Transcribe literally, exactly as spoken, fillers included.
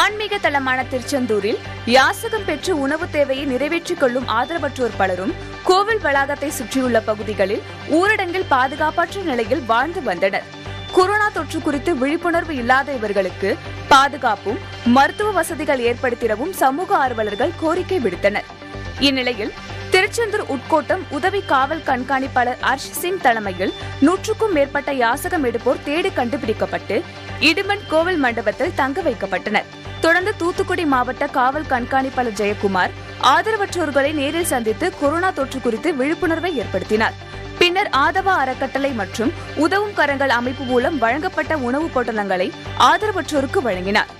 ஆன்மீக தலமான திருச்செந்தூரில் யாசகம் பெற்று உணவு தேவையை நிறைவேற்றிக் கொள்ளும் ஆதரவற்றோர் பலரும் கோவில் வளாகத்தை சுற்றியுள்ள பகுதிகளில் ஊரடங்கில் பாதுகாப்பற்ற நிலையில் வாழ்ந்து வந்தனர். கொரோனா தொற்று குறித்து விழிப்புணர்வு இல்லாத இவர்களுக்கு பாதுகாப்பும் மருத்துவ வசதிகள் ஏற்படுத்திடவும் சமூக ஆர்வலர்கள் கோரிக்கை விடுத்தனர். இந்நிலையில் திருச்செந்தூர் உட்கோட்டம் உதவி காவல் கண்காணிப்பாளர் அர்ஷ் சிங் தலைமையில் நூற்றுக்கும் மேற்பட்ட யாசகம் எடுப்போர் தேடி கண்டுபிடிக்கப்பட்டு இடுமன் கோவில் மண்டபத்தில் தங்க வைக்கப்பட்டனர். தொடர்ந்து தூத்துக்குடி மாவட்ட காவல் கண்காணிப்பாளர் ஜெயக்குமார் ஆதரவற்றோர்களை நேரில் சந்தித்து கொரோனா தொற்று குறித்து விழிப்புணர்வை ஏற்படுத்தினார். பின்னர் ஆதவா அறக்கட்டளை மற்றும் உதவும் கரங்கள் அமைப்பு மூலம் வழங்கப்பட்ட உணவுப் பொட்டலங்களை ஆதரவற்றோருக்கு வழங்கினார்.